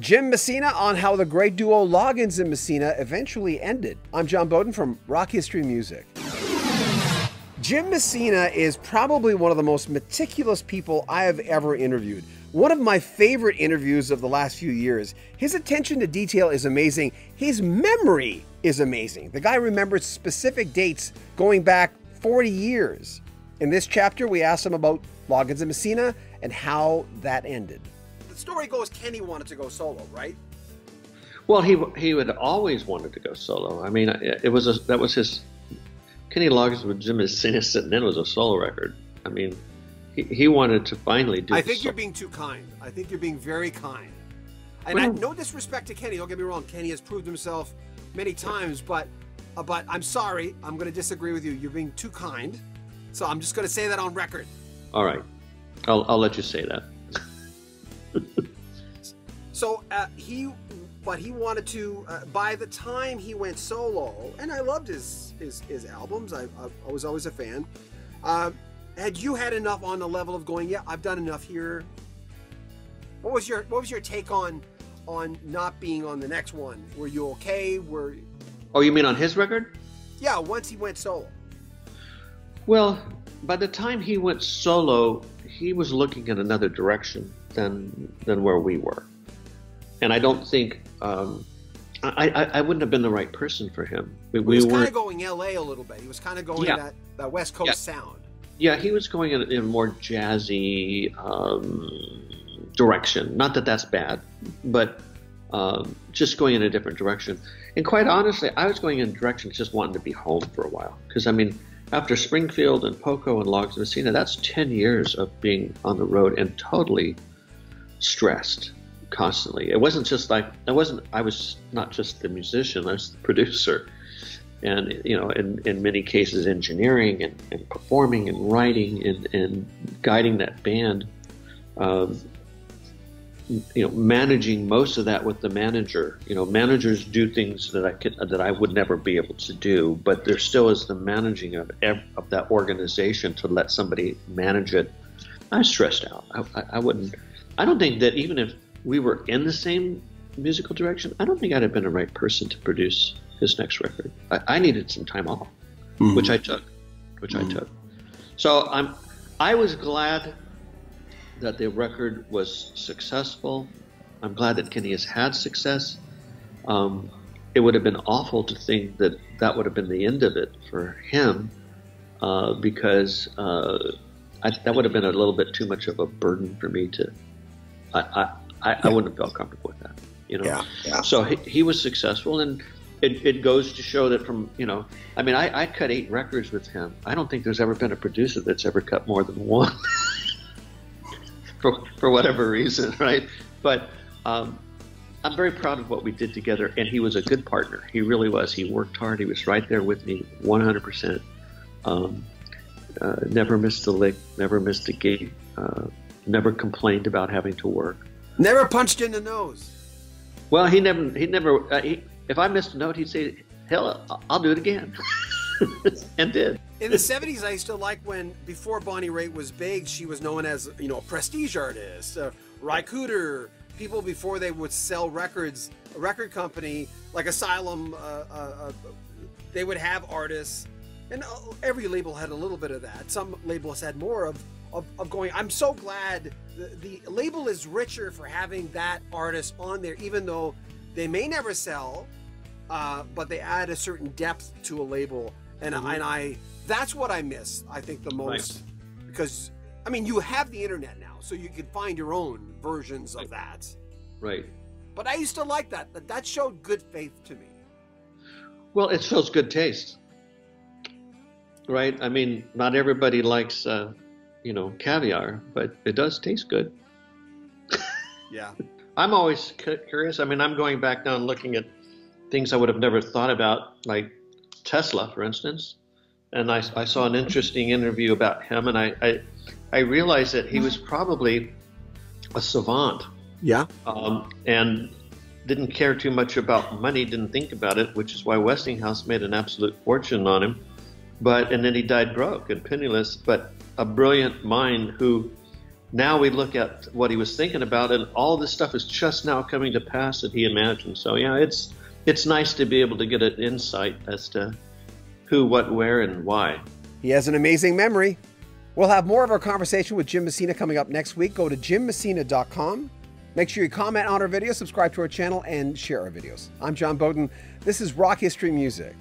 Jim Messina on how the great duo Loggins and Messina eventually ended. I'm John Beaudin from Rock History Music. Jim Messina is probably one of the most meticulous people I have ever interviewed. One of my favorite interviews of the last few years. His attention to detail is amazing. His memory is amazing. The guy remembers specific dates going back 40 years. In this chapter, we asked him about Loggins and Messina and how that ended. The story goes Kenny wanted to go solo, right? Well, he had always wanted to go solo. I mean, that was his... Kenny Loggins with JimMessina sitting in was a solo record. I mean, he wanted to finally do. I think you're being too kind. I think you're being very kind. And well, no disrespect to Kenny. Don't get me wrong. Kenny has proved himself many times, but I'm sorry. I'm going to disagree with you. You're being too kind. So I'm just going to say that on record. All right, I'll let you say that. So he wanted to, by the time he went solo, and I loved his albums, I was always a fan, had you had enough on the level of going, yeah, I've done enough here? What was your take on not being on the next one? Were you okay? Oh, you mean on his record? Yeah, once he went solo. Well, by the time he went solo, he was looking in another direction than where we were. And I don't think I wouldn't have been the right person for him. He was kind of going L.A. a little bit. He was kind of going that West Coast sound. Yeah, he was going in a more jazzy direction. Not that that's bad, but just going in a different direction. And quite honestly, I was going in direction just wanting to be home for a while. Because I mean, after Springfield and Poco and Loggins and Messina, that's 10 years of being on the road and totally stressed. Constantly. It wasn't just like I was not just the musician, I was the producer, and you know, in many cases engineering and performing and writing and guiding that band, you know, managing most of that with the manager. You know, managers do things that I would never be able to do, but there still is the managing of that organization. To let somebody manage it, I was stressed out. I don't think that even if we were in the same musical direction, I don't think I'd have been the right person to produce his next record. I needed some time off, mm-hmm. which I took, So I was glad that the record was successful. I'm glad that Kenny has had success. It would have been awful to think that that would have been the end of it for him, because that would have been a little bit too much of a burden for me to... I wouldn't have felt comfortable with that, you know. So he was successful, and it goes to show that from, you know, I mean, I cut 8 records with him. I don't think there's ever been a producer that's ever cut more than one for whatever reason, right? But I'm very proud of what we did together, and he was a good partner. He really was. He worked hard. He was right there with me 100%. Never missed a lick, never missed a gig, never complained about having to work. Never punched in the nose. Well, he never, if I missed a note, he'd say, hell, I'll do it again. And did. In the 70s, I used to like when, before Bonnie Raitt was big, she was known as, you know, a prestige artist, Ry Cooter, people before they would sell records, a record company like Asylum, they would have artists, and every label had a little bit of that. Some labels had more of going, I'm so glad the label is richer for having that artist on there, even though they may never sell, but they add a certain depth to a label. And, mm-hmm. That's what I miss, I think, the most. Right. Because, I mean, you have the internet now, so you can find your own versions of that. Right. But I used to like that. That showed good faith to me. Well, it shows good taste. Right? I mean, not everybody likes... you know, caviar, but it does taste good. Yeah. I'm always curious. I mean, I'm going back now and looking at things I would have never thought about, like Tesla, for instance. And I saw an interesting interview about him, and I realized that he was probably a savant. Yeah. And didn't care too much about money, didn't think about it, which is why Westinghouse made an absolute fortune on him. And then he died broke and penniless, but a brilliant mind who now we look at what he was thinking about, and all this stuff is just now coming to pass that he imagined. So yeah, it's nice to be able to get an insight as to who, what, where, and why. He has an amazing memory. We'll have more of our conversation with Jim Messina coming up next week. Go to JimMessina.com. Make sure you comment on our video, subscribe to our channel, and share our videos. I'm John Beaudin. This is Rock History Music.